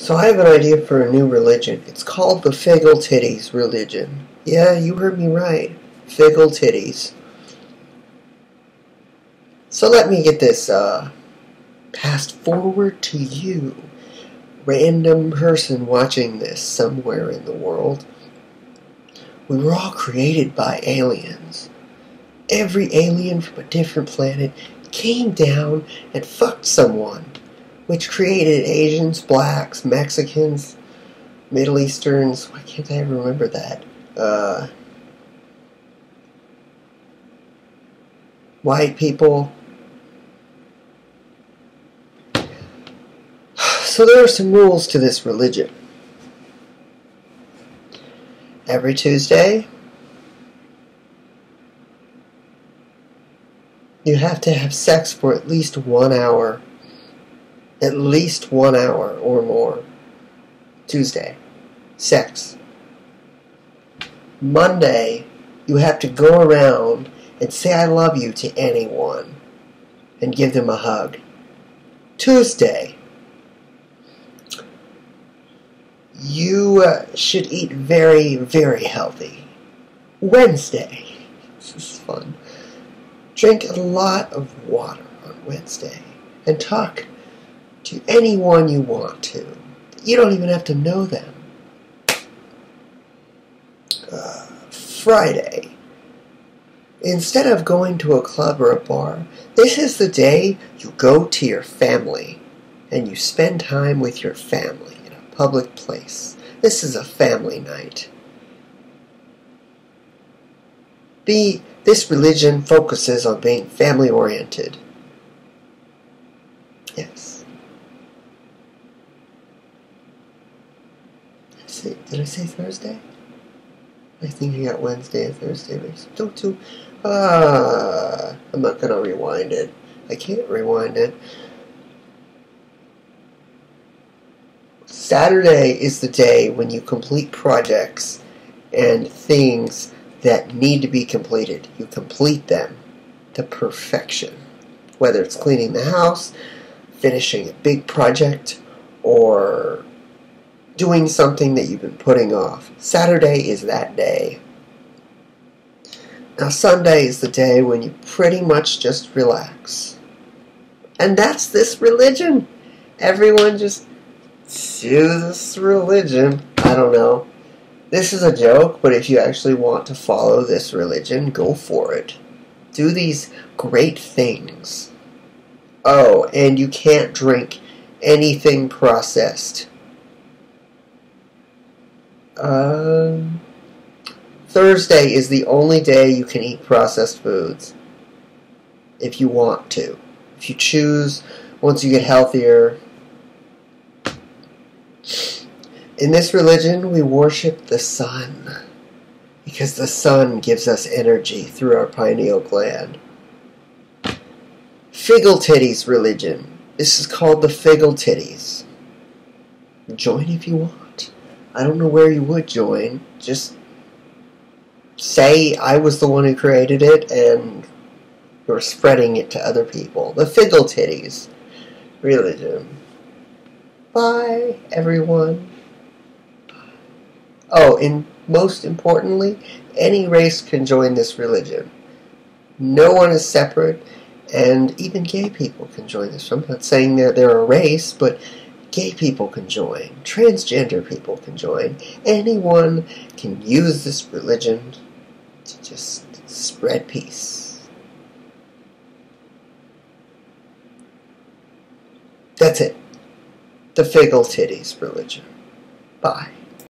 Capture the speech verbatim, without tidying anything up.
So I have an idea for a new religion. It's called the FiggleTities religion. Yeah, you heard me right. FiggleTities. So let me get this uh, passed forward to you, random person watching this somewhere in the world. We were all created by aliens. Every alien from a different planet came down and fucked someone, which created Asians, blacks, Mexicans, Middle Easterns. Why can't I ever remember that? Uh, white people. So there are some rules to this religion. Every Tuesday, you have to have sex for at least one hour. At least one hour or more. Tuesday, sex. Monday, you have to go around and say I love you to anyone and give them a hug. Tuesday, you uh, should eat very, very healthy. Wednesday, this is fun. Drink a lot of water on Wednesday and talk to anyone you want to. You don't even have to know them. Uh, Friday. Instead of going to a club or a bar, this is the day you go to your family and you spend time with your family in a public place. This is a family night. Be, this religion focuses on being family-oriented. Yes. Did I say Thursday? I think you got Wednesday and Thursday. Don't do. Ah, I'm not gonna rewind it. I can't rewind it. Saturday is the day when you complete projects and things that need to be completed. You complete them to perfection. Whether it's cleaning the house, finishing a big project, or doing something that you've been putting off. Saturday is that day. Now Sunday is the day when you pretty much just relax. And that's this religion. Everyone just chooses this religion. I don't know. This is a joke, but if you actually want to follow this religion, go for it. Do these great things. Oh, and you can't drink anything processed. Um, Thursday is the only day you can eat processed foods if you want to. If you choose, once you get healthier. In this religion, we worship the sun because the sun gives us energy through our pineal gland. FiggleTities religion. This is called the FiggleTities. Join if you want. I don't know where you would join. Just say I was the one who created it and you're spreading it to other people. The FiggleTities religion. Bye, everyone. Oh, and most importantly, any race can join this religion. No one is separate, and even gay people can join this. I'm not saying that they're, they're a race, but gay people can join, transgender people can join, anyone can use this religion to just spread peace. That's it. The FiggleTities religion. Bye.